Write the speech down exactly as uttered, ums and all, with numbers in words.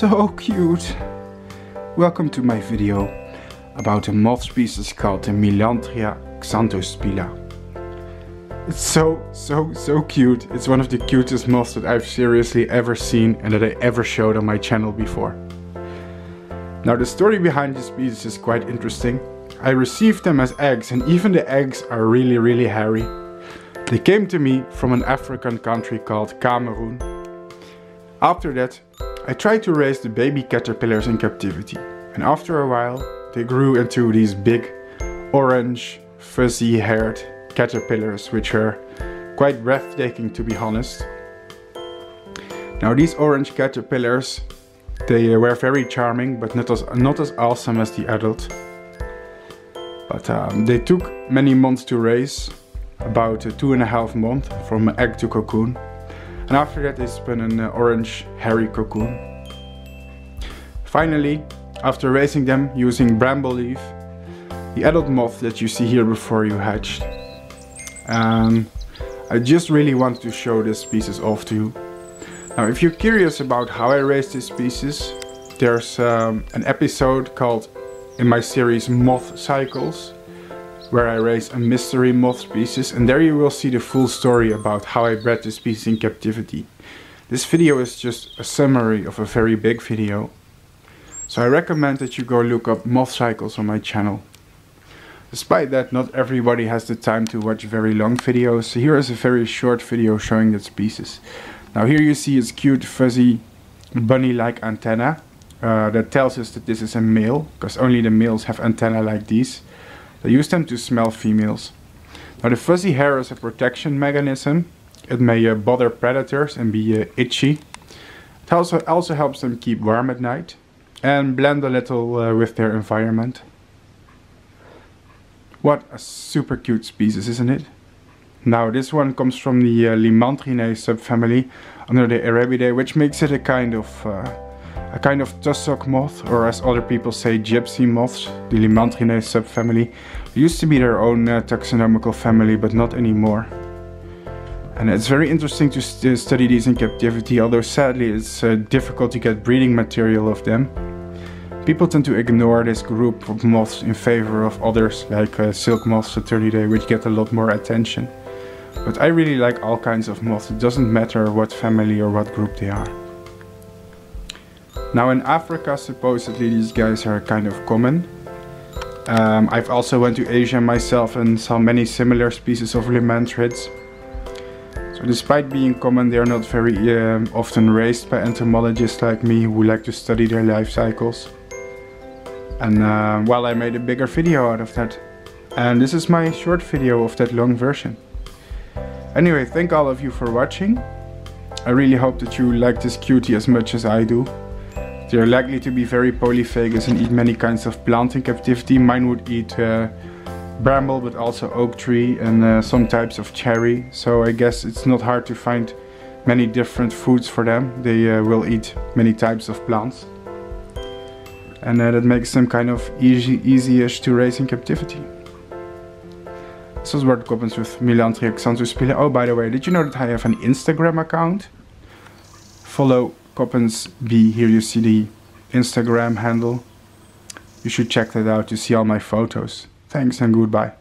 so cute. Welcome to my video about a moth species called the Mylantria xanthospila. It's so, so, so cute. It's one of the cutest moths that I've seriously ever seen and that I ever showed on my channel before. Now the story behind this species is quite interesting. I received them as eggs, and even the eggs are really, really hairy. They came to me from an African country called Cameroon. After that, I tried to raise the baby caterpillars in captivity, and after a while they grew into these big, orange, fuzzy-haired caterpillars, which are quite breathtaking, to be honest. Now these orange caterpillars, they were very charming, but not as, not as awesome as the adult. But um, they took many months to raise, about uh, two and a half months from egg to cocoon. And after that they spun an uh, orange hairy cocoon. Finally, after raising them using bramble leaf, the adult moth that you see here before you hatched. Um, I just really want to show this species off to you. Now if you're curious about how I raised this species, there's um, an episode called in my series Moth Cycles, where I raise a mystery moth species, and there you will see the full story about how I bred this species in captivity. This video is just a summary of a very big video, so I recommend that you go look up Moth Cycles on my channel. Despite that, not everybody has the time to watch very long videos, so here is a very short video showing that species. Now here you see its cute fuzzy bunny-like antenna. Uh, that tells us that this is a male, because only the males have antennae like these. They use them to smell females. Now the fuzzy hair is a protection mechanism. It may uh, bother predators and be uh, itchy. It also, also helps them keep warm at night and blend a little uh, with their environment. What a super cute species, isn't it? Now this one comes from the uh, Lymantriinae subfamily under the Erebidae, which makes it a kind of uh, A kind of tussock moth, or as other people say, gypsy moths. The Lymantriinae subfamily used to be their own uh, taxonomical family, but not anymore. And it's very interesting to st study these in captivity, although sadly it's uh, difficult to get breeding material of them. People tend to ignore this group of moths in favor of others, like uh, silk moths, Saturniidae, which get a lot more attention. But I really like all kinds of moths. It doesn't matter what family or what group they are. Now in Africa, supposedly, these guys are kind of common. Um, I've also went to Asia myself and saw many similar species of Lymantriids. So despite being common, they are not very um, often raised by entomologists like me, who like to study their life cycles. And uh, well, I made a bigger video out of that. And this is my short video of that long version. Anyway, thank all of you for watching. I really hope that you like this cutie as much as I do. They are likely to be very polyphagous and eat many kinds of plants in captivity. Mine would eat uh, bramble, but also oak tree and uh, some types of cherry. So I guess it's not hard to find many different foods for them. They uh, will eat many types of plants. And uh, that makes them kind of easy, easy-ish to raise in captivity. This was Bart Coppens with Mylantria xanthospila. Oh, by the way, did you know that I have an Instagram account? Follow Coppens B, here you see the Instagram handle. You should check that out to see all my photos. Thanks and goodbye.